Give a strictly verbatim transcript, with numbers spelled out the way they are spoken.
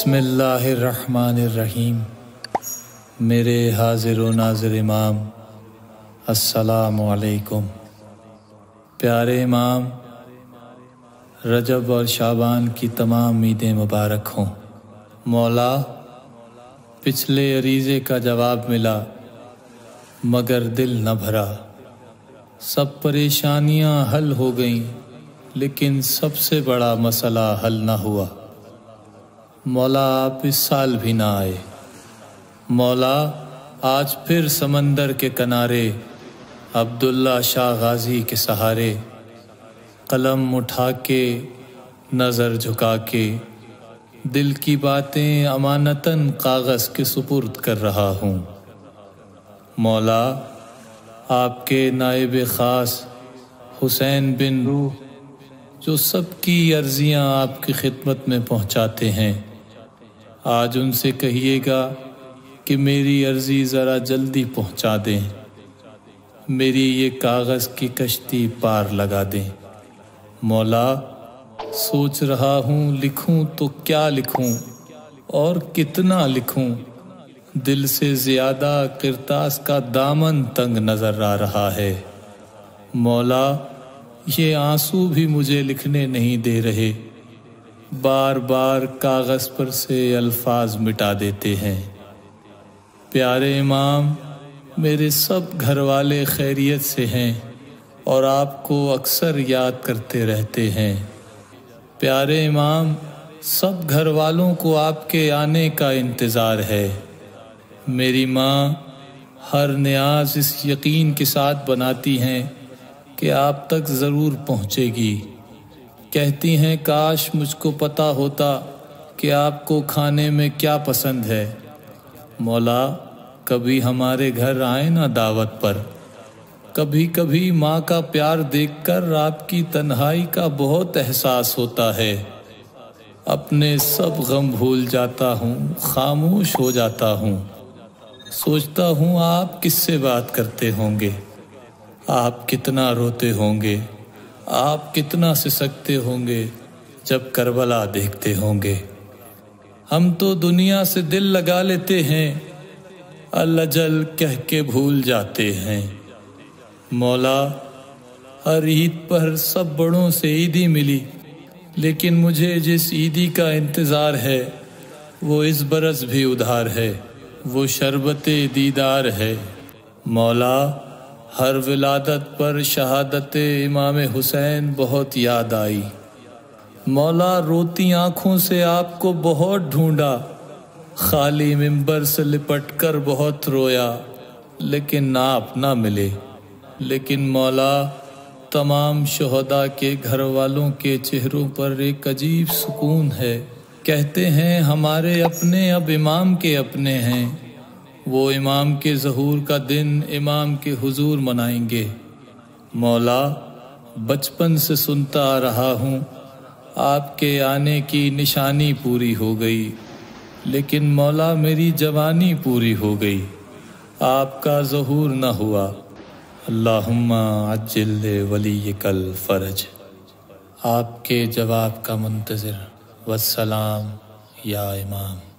बिस्मिल्लाहिर्रहमानिर्रहीम। मेरे हाजिर व नाज़िर इमाम, अस्सलामुअलैकुम। प्यारे इमाम, रजब और शाबान की तमाम ईदें मुबारक हों। मौला, पिछले अरीज़े का जवाब मिला मगर दिल न भरा। सब परेशानियां हल हो गईं लेकिन सबसे बड़ा मसला हल न हुआ। मौला, आप इस साल भी ना आए। मौला, आज फिर समंदर के किनारे अब्दुल्ला शाह गाज़ी के सहारे कलम उठा के नज़र झुका के दिल की बातें अमानतन कागज़ के सुपुर्द कर रहा हूँ। मौला, आपके नायब ख़ास हुसैन बिन रूह जो सबकी अर्ज़ियाँ आपकी खिदमत में पहुँचाते हैं, आज उनसे कहिएगा कि मेरी अर्ज़ी ज़रा जल्दी पहुँचा दें, मेरी ये कागज़ की कश्ती पार लगा दें। मौला, सोच रहा हूँ लिखूँ तो क्या लिखूँ और कितना लिखूँ। दिल से ज़्यादा किरतास का दामन तंग नज़र आ रहा है। मौला, ये आंसू भी मुझे लिखने नहीं दे रहे, बार बार कागज़ पर से अल्फाज मिटा देते हैं। प्यारे इमाम, मेरे सब घर वाले खैरियत से हैं और आपको अक्सर याद करते रहते हैं। प्यारे इमाम, सब घर वालों को आपके आने का इंतज़ार है। मेरी माँ हर न्याज इस यकीन के साथ बनाती हैं कि आप तक ज़रूर पहुँचेगी। कहती हैं, काश मुझको पता होता कि आपको खाने में क्या पसंद है। मौला, कभी हमारे घर आए ना दावत पर। कभी कभी माँ का प्यार देखकर आपकी तन्हाई का बहुत एहसास होता है। अपने सब गम भूल जाता हूँ, खामोश हो जाता हूँ। सोचता हूँ आप किससे बात करते होंगे, आप कितना रोते होंगे, आप कितना सिसकते होंगे जब करबला देखते होंगे। हम तो दुनिया से दिल लगा लेते हैं, अलअजल कह के भूल जाते हैं। मौला, हर ईद पर सब बड़ों से ईदी मिली लेकिन मुझे जिस ईदी का इंतज़ार है वो इस बरस भी उधार है, वो शरबते दीदार है। मौला, हर विलादत पर शहादत इमाम हुसैन बहुत याद आई। मौला, रोती आँखों से आपको बहुत ढूंढा, खाली मिंबर से लिपट कर बहुत रोया लेकिन आप ना मिले। लेकिन मौला, तमाम शहदा के घर वालों के चेहरों पर एक अजीब सुकून है। कहते हैं, हमारे अपने अब इमाम के अपने हैं, वो इमाम के ज़हूर का दिन इमाम के हुजूर मनाएंगे। मौला, बचपन से सुनता आ रहा हूँ, आपके आने की निशानी पूरी हो गई लेकिन मौला मेरी जवानी पूरी हो गई, आपका ज़हूर न हुआ। अल्लाहुम्मा अज्जिल ले वलीकल फ़रज। आपके जवाब का मुंतज़िर। वस्सलाम या इमाम।